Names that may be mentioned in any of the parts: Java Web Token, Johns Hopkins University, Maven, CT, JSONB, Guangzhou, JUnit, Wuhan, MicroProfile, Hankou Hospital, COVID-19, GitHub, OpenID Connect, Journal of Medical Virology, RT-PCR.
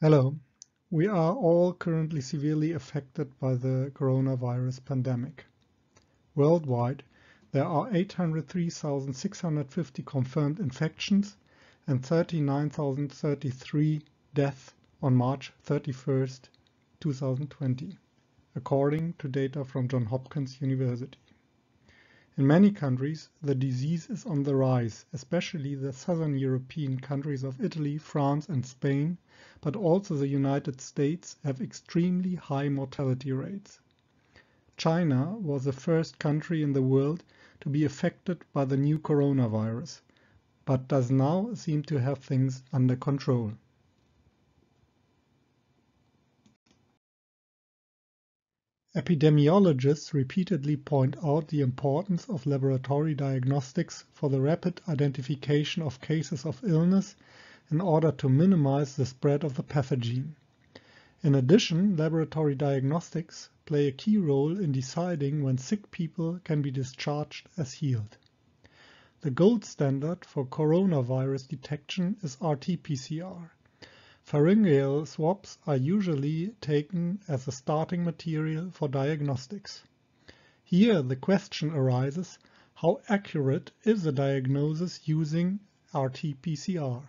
Hello. We are all currently severely affected by the coronavirus pandemic. Worldwide, there are 803,650 confirmed infections and 39,033 deaths on March 31st, 2020, according to data from Johns Hopkins University. In many countries, the disease is on the rise, especially the southern European countries of Italy, France and Spain, but also the United States have extremely high mortality rates. China was the first country in the world to be affected by the new coronavirus, but does now seem to have things under control. Epidemiologists repeatedly point out the importance of laboratory diagnostics for the rapid identification of cases of illness in order to minimize the spread of the pathogen. In addition, laboratory diagnostics play a key role in deciding when sick people can be discharged as healed. The gold standard for coronavirus detection is RT-PCR. Pharyngeal swabs are usually taken as a starting material for diagnostics. Here the question arises, how accurate is the diagnosis using RT-PCR?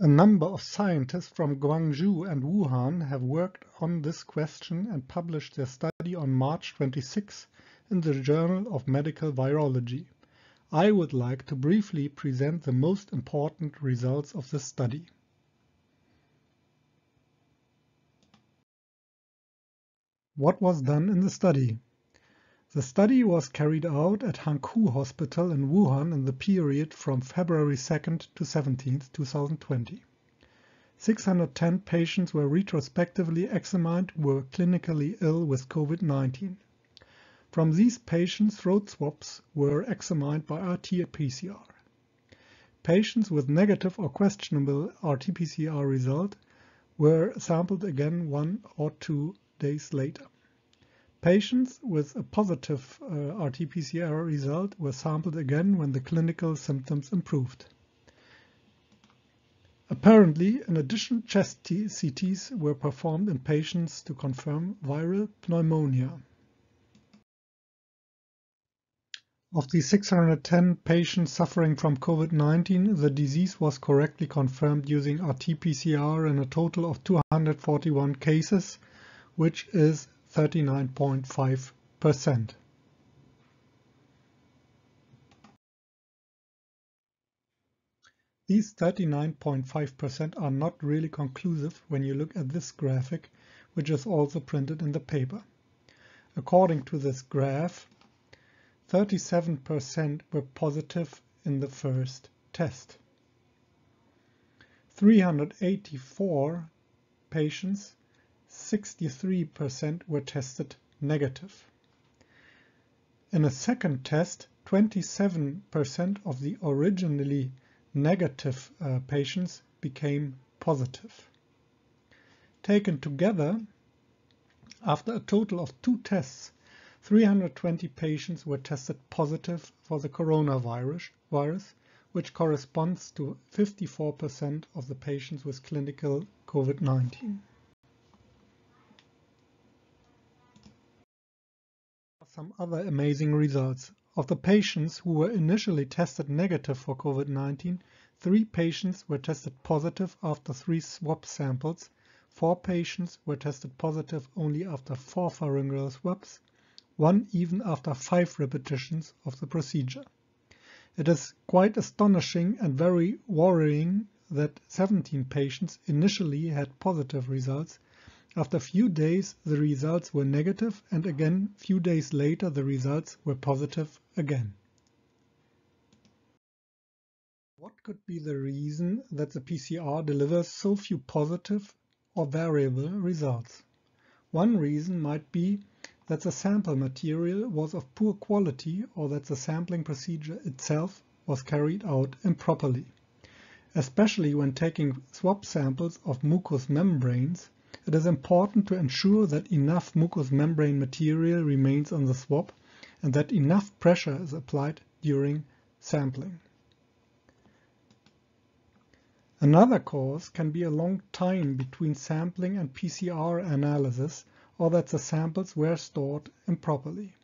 A number of scientists from Guangzhou and Wuhan have worked on this question and published their study on March 26 in the Journal of Medical Virology. I would like to briefly present the most important results of this study. What was done in the study? The study was carried out at Hankou Hospital in Wuhan in the period from February 2nd to 17th, 2020. 610 patients were retrospectively examined who were clinically ill with COVID-19. From these patients, throat swabs were examined by RT-PCR. Patients with negative or questionable RT-PCR result were sampled again 1 or 2 days later. Patients with a positive RT-PCR result were sampled again when the clinical symptoms improved. Apparently, in addition, chest CTs were performed in patients to confirm viral pneumonia. Of the 610 patients suffering from COVID-19, the disease was correctly confirmed using RT-PCR in a total of 241 cases, which is 39.5%. These 39.5% are not really conclusive when you look at this graphic, which is also printed in the paper. According to this graph, 37% were positive in the first test. 384 patients, 63% were tested negative. In a second test, 27% of the originally negative patients became positive. Taken together, after a total of 2 tests, 320 patients were tested positive for the coronavirus, which corresponds to 54% of the patients with clinical COVID-19. Some other amazing results. Of the patients who were initially tested negative for COVID-19, 3 patients were tested positive after 3 swab samples, 4 patients were tested positive only after 4 pharyngeal swabs, 1 even after 5 repetitions of the procedure. It is quite astonishing and very worrying that 17 patients initially had positive results. After a few days, the results were negative, and again, a few days later, the results were positive again. What could be the reason that the PCR delivers so few positive or variable results? One reason might be that the sample material was of poor quality or that the sampling procedure itself was carried out improperly. Especially when taking swab samples of mucous membranes, it is important to ensure that enough mucous membrane material remains on the swab and that enough pressure is applied during sampling. Another cause can be a long time between sampling and PCR analysis, or that the samples were stored improperly.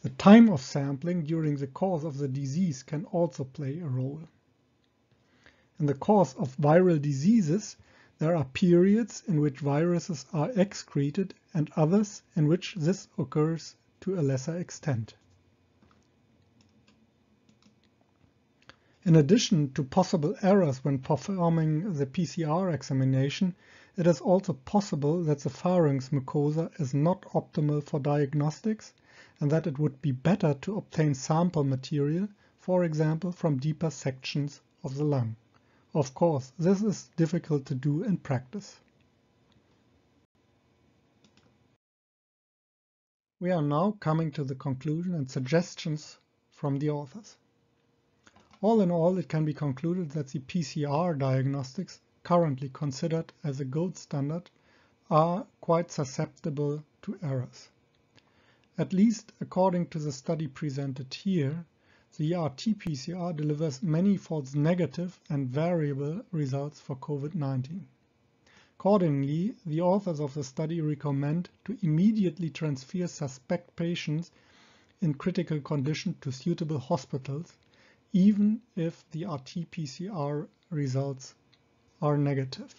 The time of sampling during the course of the disease can also play a role. In the course of viral diseases, there are periods in which viruses are excreted and others in which this occurs to a lesser extent. In addition to possible errors when performing the PCR examination, it is also possible that the pharynx mucosa is not optimal for diagnostics and that it would be better to obtain sample material, for example, from deeper sections of the lung. Of course, this is difficult to do in practice. We are now coming to the conclusion and suggestions from the authors. All in all, it can be concluded that the PCR diagnostics currently considered as a gold standard are quite susceptible to errors. At least according to the study presented here, the RT-PCR delivers many false negative and variable results for COVID-19. Accordingly, the authors of the study recommend to immediately transfer suspect patients in critical condition to suitable hospitals, even if the RT-PCR results are negative.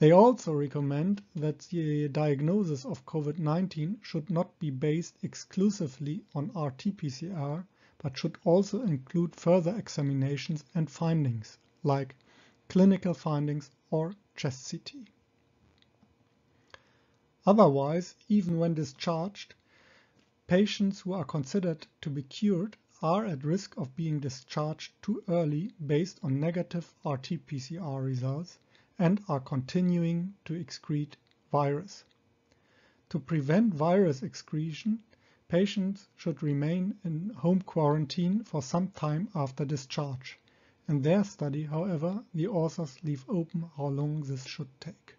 They also recommend that the diagnosis of COVID-19 should not be based exclusively on RT-PCR, but should also include further examinations and findings, like clinical findings or chest CT. Otherwise, even when discharged, patients who are considered to be cured are at risk of being discharged too early based on negative RT-PCR results and are continuing to excrete virus. To prevent virus excretion, patients should remain in home quarantine for some time after discharge. In their study, however, the authors leave open how long this should take.